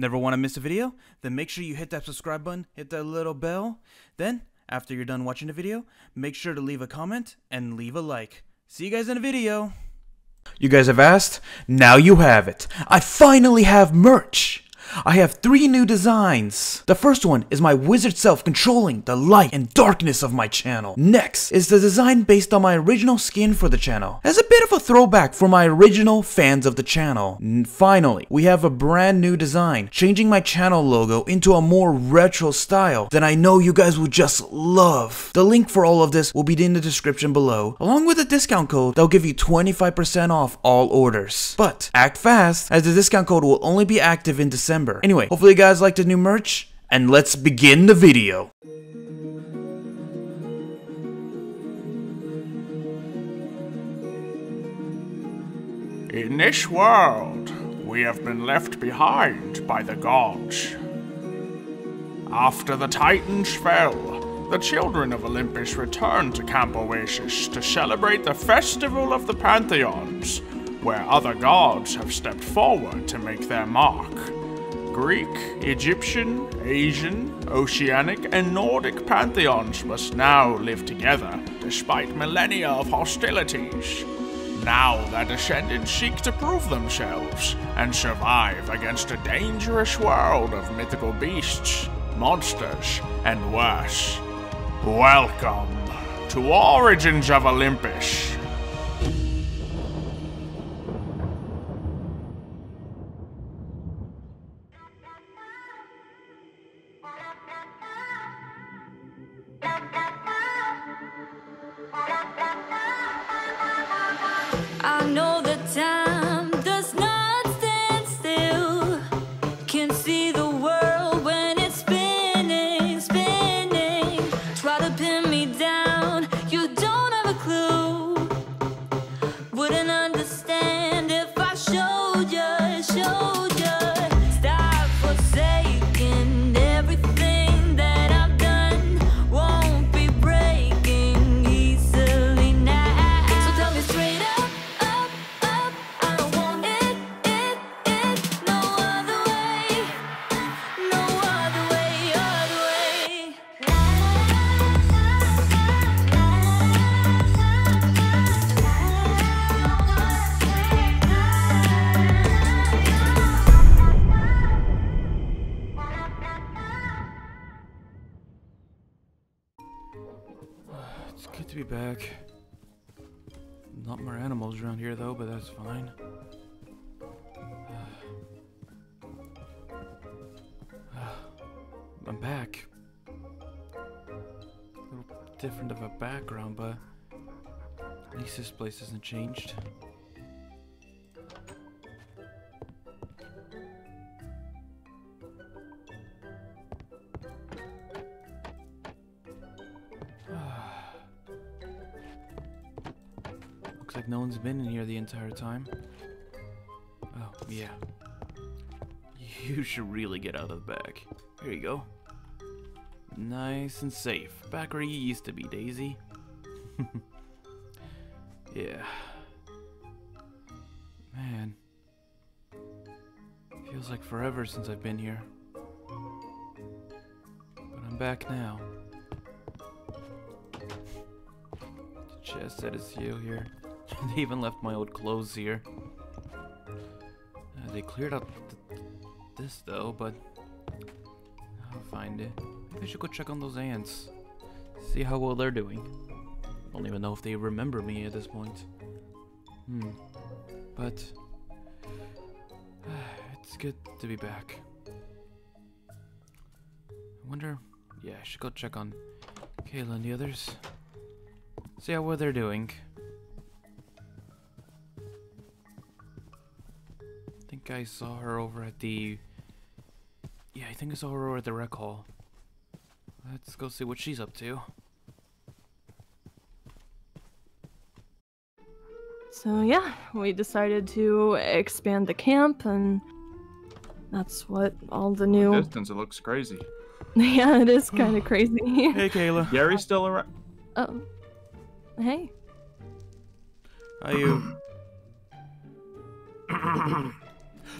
Never want to miss a video? Then make sure you hit that subscribe button, hit that little bell. Then, after you're done watching the video, make sure to leave a comment and leave a like. See you guys in a video. You guys have asked? Now you have it. I finally have merch. I have 3 new designs. The first one is my wizard self controlling the light and darkness of my channel. Next is the design based on my original skin for the channel, as a bit of a throwback for my original fans of the channel. And finally, we have a brand new design, changing my channel logo into a more retro style that I know you guys will just love. The link for all of this will be in the description below, along with a discount code that'll give you 25% off all orders. But act fast, as the discount code will only be active in December. Anyway, hopefully you guys like the new merch, and let's begin the video. In this world, we have been left behind by the gods. After the Titans fell, the children of Olympus returned to Camp Oasis to celebrate the festival of the Pantheons, where other gods have stepped forward to make their mark. Greek, Egyptian, Asian, Oceanic, and Nordic pantheons must now live together, despite millennia of hostilities. Now their descendants seek to prove themselves, and survive against a dangerous world of mythical beasts, monsters, and worse. Welcome to Origins of Olympus. Back. Not more animals around here though, but that's fine. I'm back. A little different of a background, but at least this place hasn't changed. No one's been in here the entire time. Oh, yeah. You should really get out of the back. Here you go. Nice and safe. Back where you used to be, Daisy. Yeah. Man. Feels like forever since I've been here. But I'm back now. The chest that is you here. They even left my old clothes here. They cleared out this though, but I'll find it. Maybe I should go check on those ants. See how well they're doing. I don't even know if they remember me at this point. But it's good to be back. I wonder. Yeah, I should go check on Kayla and the others. See how well they're doing. I saw her over at the... Yeah, I think I saw her over at the rec hall. Let's go see what she's up to. So yeah, we decided to expand the camp, and that's what all the new... From distance, it looks crazy. Yeah, it is kind of crazy. Hey, Kayla. Gary's still around. Oh. Hey. How are you?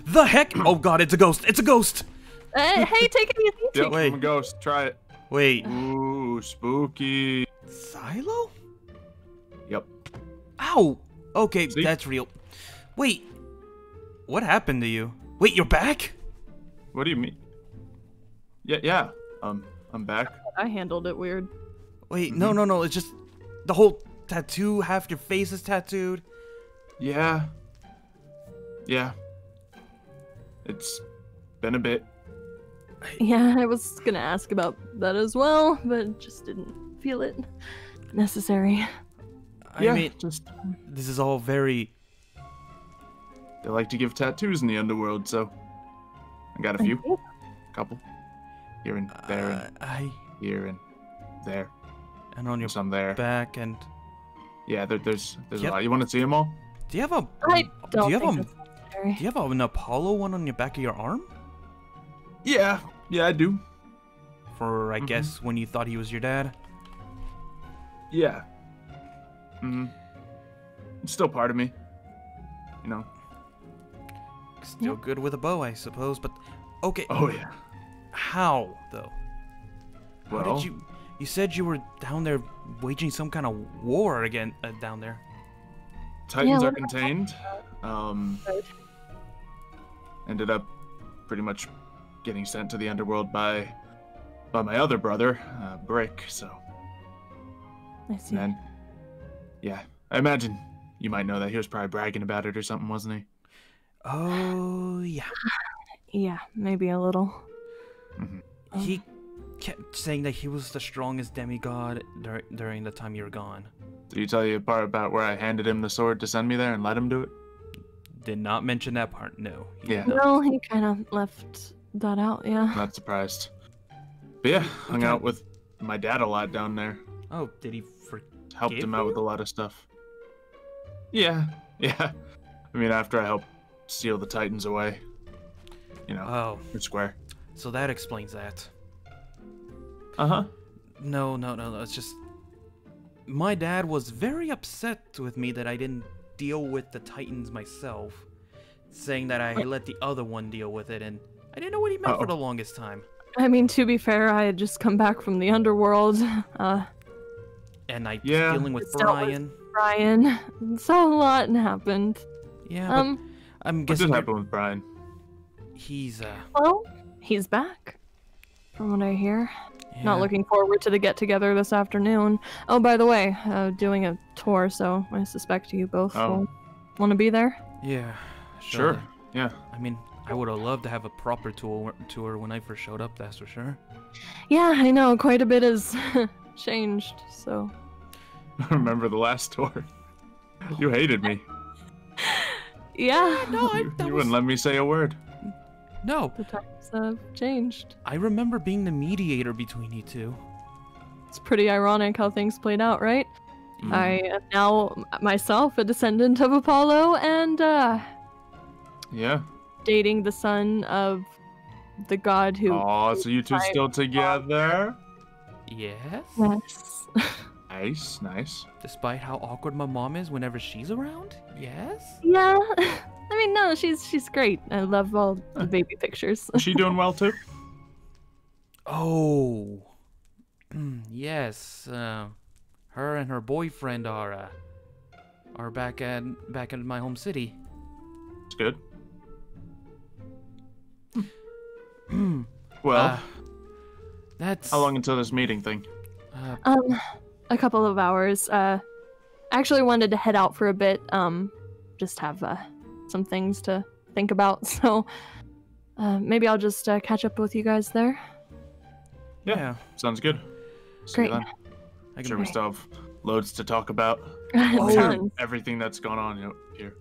the heck? Oh god, it's a ghost. It's a ghost. Hey, take it easy. Yeah, wait. I'm a ghost. Try it. Wait. Ooh, spooky. Xylo? Yep. Ow. Okay, see? That's real. Wait. What happened to you? Wait, you're back? What do you mean? Yeah. I'm back. I handled it weird. Wait, no. It's just the whole tattoo. Half your face is tattooed. Yeah. It's been a bit. Yeah, I was gonna ask about that as well, but just didn't feel it necessary. I mean, just this is all very. They like to give tattoos in the underworld, so I got a few, couple, here and there, and here and there, and on your some there back and. Yeah, there's a lot. You want to see them all? Do you have a? Do you have an Apollo one on your back of your arm? Yeah, I do. For I guess when you thought he was your dad. Yeah. It's still part of me. You know. Still good with a bow, I suppose. But okay. Oh yeah. How though? Well, how did you? You said you were down there waging some kind of war again down there. Titans are contained. Ended up pretty much getting sent to the underworld by my other brother, Brick. So. I see. And then, yeah, I imagine you might know that he was probably bragging about it or something, wasn't he? Oh yeah. Yeah, maybe a little. He kept saying that he was the strongest demigod during the time you were gone. Did he tell you a part about where I handed him the sword to send me there and let him do it? Did not mention that part, no. Yeah. No, he kind of left that out, yeah. Not surprised. But yeah, hung out with my dad a lot down there. Oh, did he forgive you? Helped him out with a lot of stuff. Yeah. I mean, after I helped seal the Titans away. You know, we're square. So that explains that. No, it's just my dad was very upset with me that I didn't deal with the Titans myself, saying that I let the other one deal with it, and I didn't know what he meant for the longest time. I mean, to be fair, I had just come back from the underworld, and I was dealing with Brian. So a lot happened. Yeah, but I'm guessing. What did happen with Brian? He's well, he's back, from what I hear. Yeah. Not looking forward to the get-together this afternoon. Oh, by the way, doing a tour, so I suspect you both will want to be there. Yeah, sure. Yeah. I mean, I would have loved to have a proper tour when I first showed up, that's for sure. Yeah, I know. Quite a bit has changed, so. I remember the last tour. You hated me. Yeah. No, you wouldn't let me say a word. No. The times have changed. I remember being the mediator between you two. It's pretty ironic how things played out, right? I am now myself a descendant of Apollo and dating the son of the god who. Oh, so you two still together? Yes. Nice. Despite how awkward my mom is whenever she's around? Yes? Yeah. I mean, no, she's great. I love all the baby pictures. Is she doing well, too? Oh. Yes. Her and her boyfriend are back in my home city. It's good. Well, that's... How long until this meeting thing? A couple of hours. Actually wanted to head out for a bit. Just have some things to think about. So maybe I'll just catch up with you guys there. Yeah. Sounds good. Great. I'm sure we still have loads to talk about. Everything that's gone on here.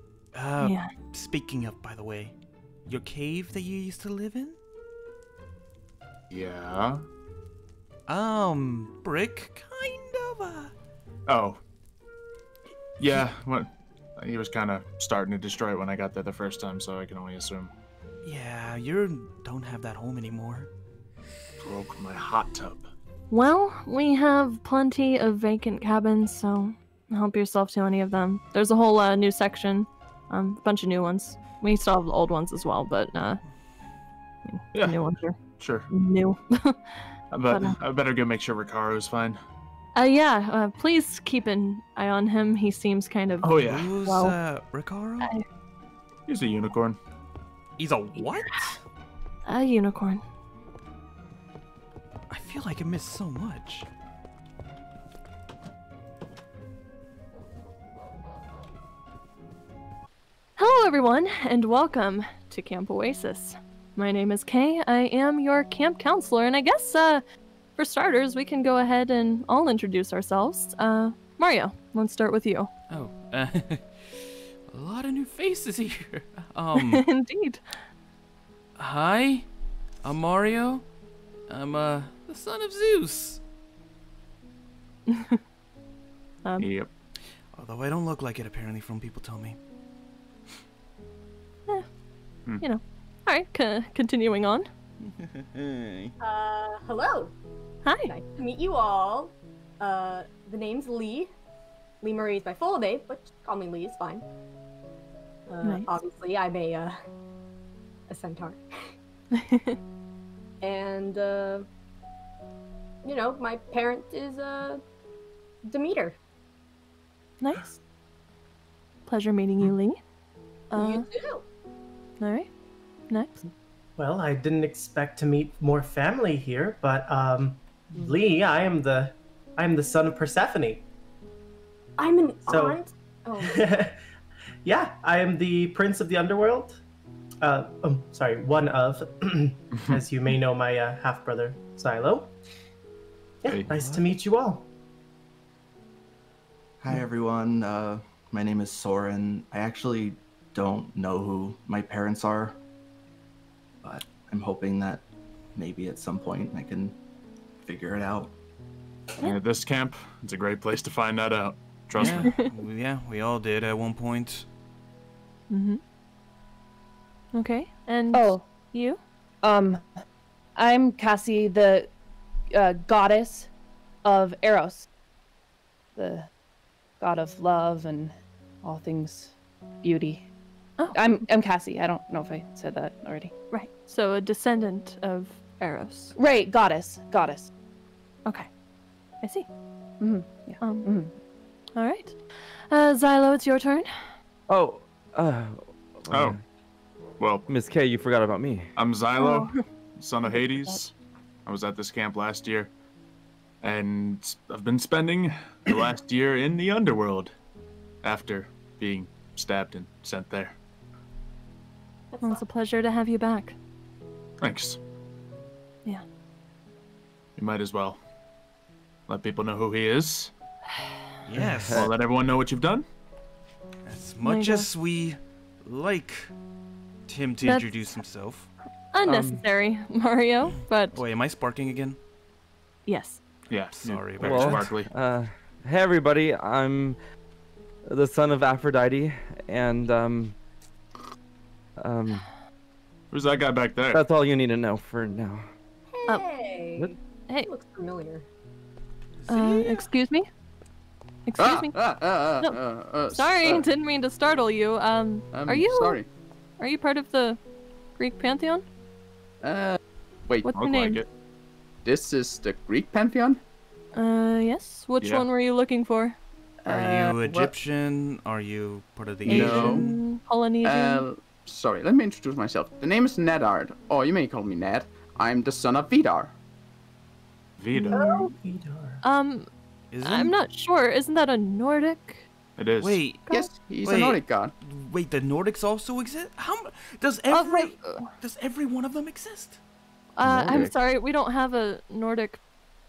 Speaking of, by the way, your cave that you used to live in? Yeah. Brick kind of Oh. Yeah, he was kind of starting to destroy it when I got there the first time, so I can only assume. Yeah, you don't have that home anymore. Broke my hot tub. Well, we have plenty of vacant cabins, so help yourself to any of them. There's a whole new section, a bunch of new ones. We still have the old ones as well, but yeah, new ones here. Sure. New. but I better go make sure Ricardo's fine. Yeah. Please keep an eye on him. He seems kind of. Oh yeah. Who's Ricardo? He's a unicorn. He's a what? A unicorn. I feel like I missed so much. Hello everyone, and welcome to Camp Oasis. My name is Kay, I am your camp counselor, and I guess, for starters, we can go ahead and all introduce ourselves. Mario, let's start with you. Oh, a lot of new faces here. Indeed. Hi, I'm Mario. I'm, the son of Zeus. Yep. Although I don't look like it, apparently, from people tell me. You know. All right, continuing on. Hello. Hi. Nice to meet you all. The name's Lee. Lee Marie is my full name, but call me Lee, it's fine. Nice. Obviously, I'm a centaur. And, you know, my parent is Demeter. Nice. Pleasure meeting you, Lee. You too. All right, next. Well, I didn't expect to meet more family here, but Lee, I am the son of Persephone. I'm an aunt. Oh. Yeah, I am the prince of the underworld. Sorry, one of, as you may know, my half brother Xylo. Yeah, hey. Nice to meet you all. Hi everyone. My name is Soren. I actually don't know who my parents are, but I'm hoping that maybe at some point I can figure it out. And at this camp, it's a great place to find that out. Trust me. Yeah, we all did at one point. Mhm. Okay, and you? I'm Cassie, the goddess of Eros, the god of love and all things beauty. Oh. I'm Cassie. I don't know if I said that already. Right. So a descendant of Eros. Right. Goddess. Okay. I see. Mm-hmm. Yeah. All right. Xylo, it's your turn. Oh. Well. Miss K, you forgot about me. I'm Xylo, son of Hades. I was at this camp last year. And I've been spending the last year in the underworld after being stabbed and sent there. Well, it's a pleasure to have you back. Thanks. Yeah. You might as well let people know who he is. Yes. Well, let everyone know what you've done. As much as we like him to introduce himself. Unnecessary, Mario, but... Boy, am I sparking again? Yes. Yeah, sorry about that. Sparkly. Hey, everybody. I'm the son of Aphrodite, and who's that guy back there? That's all you need to know for now. Hey, hey, he looks familiar. Excuse me. Excuse me. No. Sorry, didn't mean to startle you. I'm sorry. Are you part of the Greek pantheon? Wait. What's your name? Like it. This is the Greek pantheon. Yes. Which one were you looking for? Are you Egyptian? What? Are you part of the Asian? No. Polynesian? Sorry, let me introduce myself. The name is Nedard. Oh, you may call me Ned. I'm the son of Vidar. Vidar. I'm not sure. Isn't that a Nordic? It is. Wait. God? Yes, he's a Nordic god. Wait, the Nordics also exist? How does every one of them exist? I'm sorry, we don't have a Nordic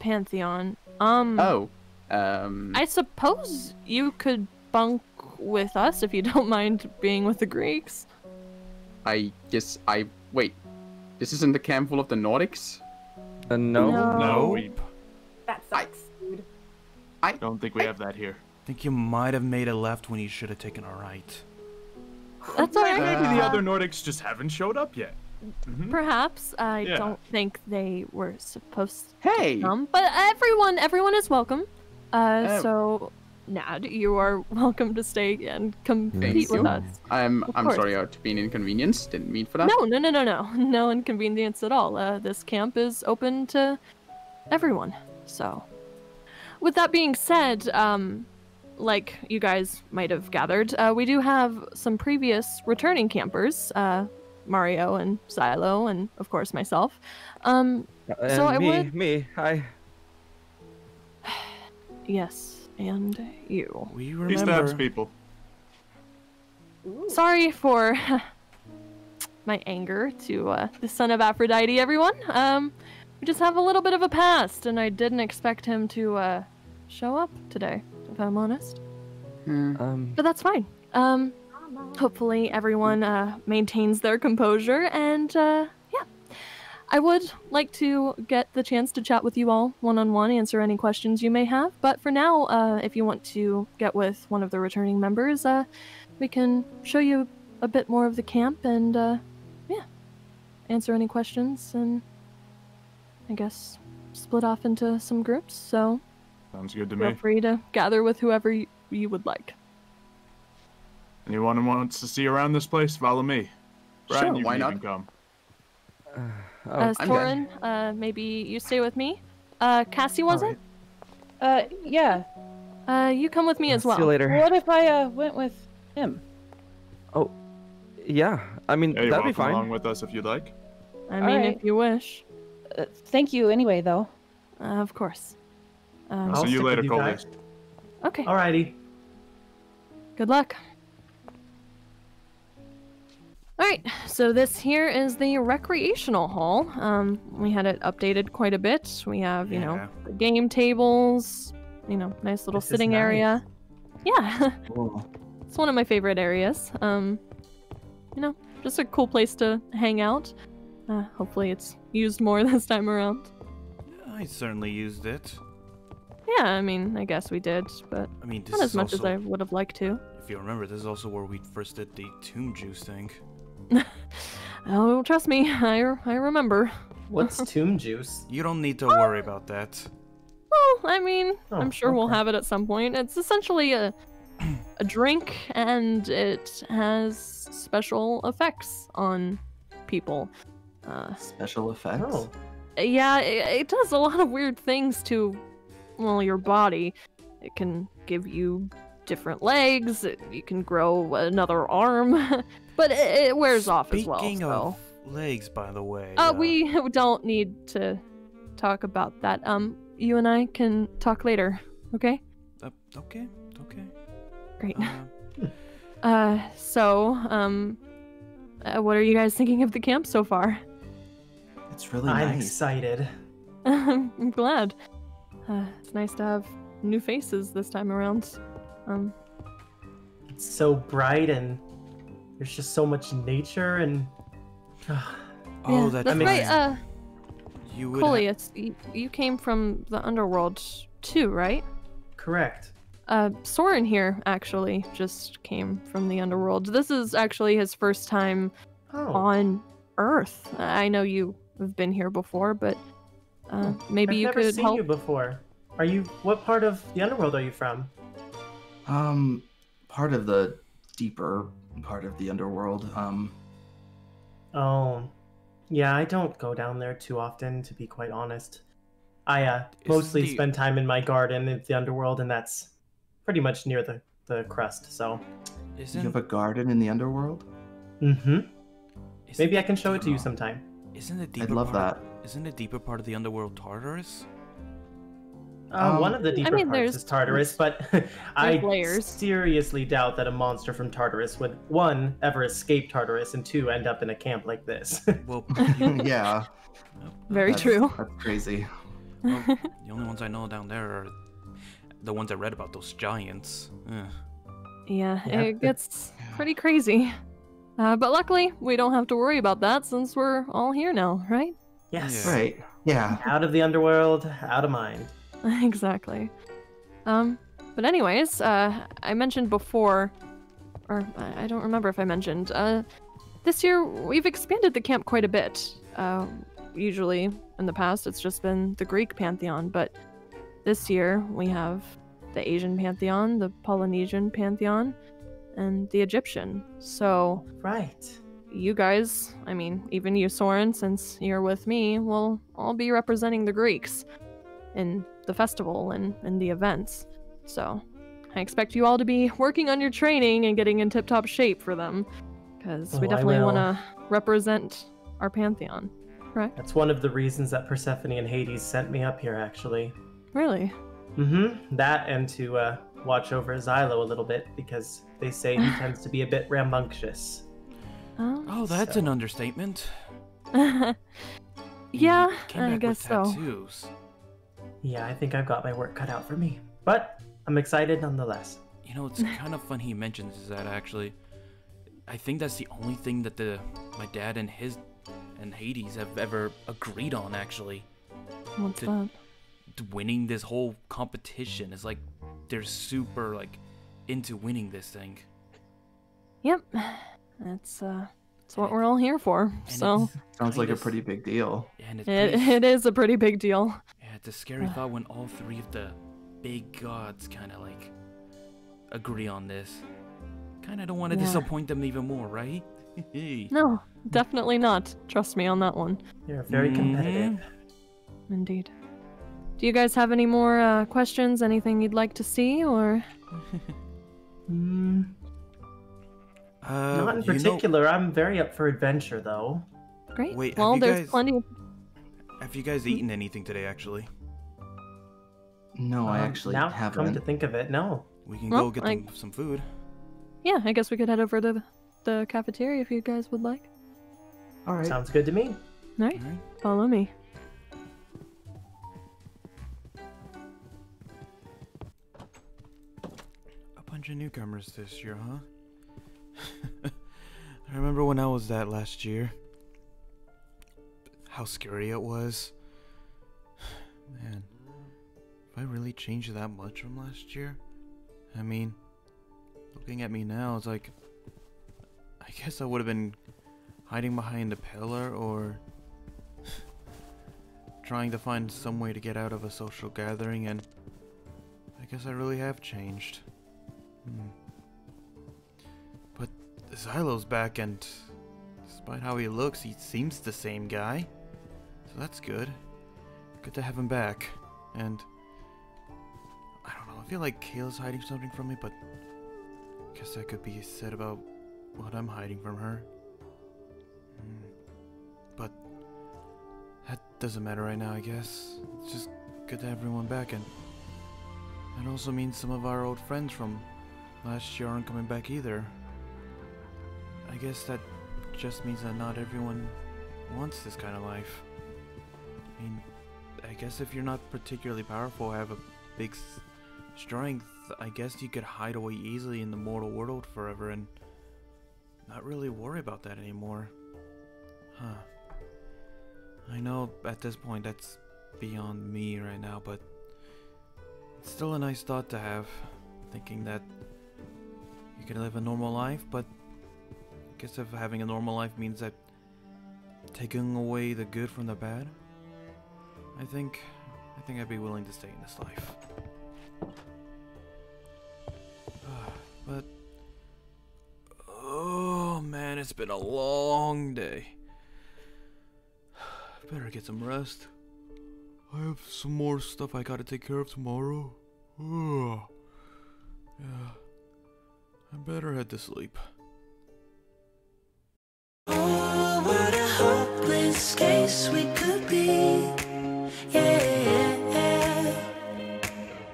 pantheon. I suppose you could bunk with us if you don't mind being with the Greeks. I guess wait. This isn't the camp full of the Nordics? No. That sucks, dude. I don't think we have that here. I think you might have made a left when you should have taken a right. That's alright. Maybe the other Nordics just haven't showed up yet. Mm-hmm. Perhaps. I don't think they were supposed to come, but everyone is welcome. So Nad, you are welcome to stay and compete with us. I'm sorry to be an inconvenience. Didn't mean for that. No. No inconvenience at all. This camp is open to everyone. So, with that being said, like you guys might have gathered, we do have some previous returning campers, Mario and Xylo, and of course myself. And so I would. Yes, and you. We remember. He stabs people. Sorry for my anger to the son of Aphrodite, everyone. We just have a little bit of a past, and I didn't expect him to show up today, if I'm honest. But that's fine. Hopefully everyone maintains their composure, and yeah. I would like to get the chance to chat with you all one-on-one, answer any questions you may have, but for now, if you want to get with one of the returning members, we can show you a bit more of the camp and, yeah, answer any questions and... I guess split off into some groups, so sounds good to me. Feel free to gather with whoever you would like. Anyone who wants to see around this place, follow me. Brian, sure, why not? Come. Torin, maybe you stay with me. Cassie, was it? Yeah. You come with me as well. See you later. What if I went with him? Oh, yeah. I mean, yeah, that'd be fine. Along with us if you'd like. I mean, if you wish. Thank you anyway, though. Of course. I'll see you later, Colby. Okay. Alrighty. Good luck. Alright, so this here is the recreational hall. We had it updated quite a bit. We have, you know, the game tables, you know, nice little sitting area. Yeah. It's one of my favorite areas. You know, just a cool place to hang out. Hopefully it's used more this time around. I certainly used it. Yeah, I mean, I guess we did, but I mean, not as much as I would have liked to. If you remember, this is also where we first did the Tomb Juice thing. Oh, trust me, I remember. What's Tomb Juice? You don't need to worry about that. Well, I mean, I'm sure we'll have it at some point. It's essentially a drink, and it has special effects on people. Special effects? Oh. Yeah, it does a lot of weird things to, well, your body. It can give you different legs, you can grow another arm, but it wears off as well. Speaking of legs, by the way... we don't need to talk about that. You and I can talk later, okay? Okay. Great. What are you guys thinking of the camp so far? It's really nice. I'm excited. I'm glad. It's nice to have new faces this time around. It's so bright, and there's just so much nature, and that's right. You would Coley, you came from the underworld too, right? Correct. Soren here actually just came from the underworld. This is actually his first time on Earth. I know you. We've been here before, but maybe you could help. I've never seen you before. Are you? What part of the underworld are you from? Part of the deeper part of the underworld. Oh, yeah. I don't go down there too often, to be quite honest. I mostly spend time in my garden in the underworld, and that's pretty much near the crust. So, you have a garden in the underworld? Mm-hmm. Maybe I can show it to you sometime. Isn't the deeper part of the underworld Tartarus? One of the deeper parts is Tartarus, but I seriously doubt that a monster from Tartarus would, one, ever escape Tartarus, and two, end up in a camp like this. Well, yeah. Very true. That's crazy. Well, the only ones I know down there are the ones I read about, those giants. Yeah, it gets pretty crazy. But luckily, we don't have to worry about that since we're all here now, right? Yes. Yeah. Right. Yeah. Out of the underworld, out of mind. Exactly. But anyways, I mentioned before, or I don't remember if I mentioned, this year we've expanded the camp quite a bit. Usually in the past, it's just been the Greek pantheon, but this year we have the Asian pantheon, the Polynesian pantheon, and the Egyptian. So right, you guys, I mean, even you, Soren, since you're with me, will all be representing the Greeks in the festival and in the events. So I expect you all to be working on your training and getting in tip-top shape for them, because we definitely want to represent our pantheon, correct? That's one of the reasons that Persephone and Hades sent me up here, actually. Really? Mm-hmm. That and to watch over Xylo a little bit, because they say he tends to be a bit rambunctious. Oh, that's an understatement. Yeah, I guess so. Yeah, I think I've got my work cut out for me, but I'm excited nonetheless. You know, it's kind of funny he mentions that, actually. I think that's the only thing that my dad and Hades have ever agreed on, actually. What's that? Winning this whole competition. It's like they're super into winning this thing. Yep. That's what we're all here for. So sounds like a pretty big deal. And it is a pretty big deal. Yeah, it's a scary thought when all three of the big gods kind of agree on this. Kind of don't want to disappoint them even more, right? No, definitely not. Trust me on that one. You're very competitive. Indeed. Do you guys have any more questions? Anything you'd like to see, or? Not in particular. I'm very up for adventure, though. Great. Wait, well, there's plenty. Have you guys eaten anything today, actually? No, I actually haven't. Come to think of it, no. We can go get some food. Yeah, I guess we could head over to the cafeteria if you guys would like. All right. Sounds good to me. All right. Follow me. Bunch of newcomers this year, huh? I remember when I was that last year. How scary it was. Man, have I really changed that much from last year? I mean, looking at me now, it's like, I guess I would have been hiding behind a pillar or trying to find some way to get out of a social gathering, and I guess I really have changed. But Xylo's back, and despite how he looks, he seems the same guy. So that's good. Good to have him back. And I don't know, I feel like Kayla's hiding something from me, but I guess that could be said about what I'm hiding from her. But that doesn't matter right now, I guess. It's just good to have everyone back, and that also means some of our old friends from last year aren't coming back either. I guess that just means that not everyone wants this kind of life. I mean, I guess if you're not particularly powerful, have a big strength, I guess you could hide away easily in the mortal world forever and not really worry about that anymore. Huh. I know at this point that's beyond me right now, but it's still a nice thought to have, thinking that you can live a normal life, but I guess if having a normal life means that taking away the good from the bad, I think I'd be willing to stay in this life. But oh man, it's been a long day. Better get some rest. I have some more stuff I gotta take care of tomorrow. Ugh. Yeah, I better head to sleep. Oh, what a hopeless case we could be. Yeah.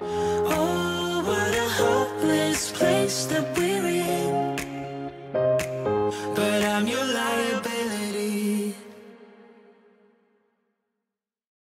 Oh, what a hopeless place to be.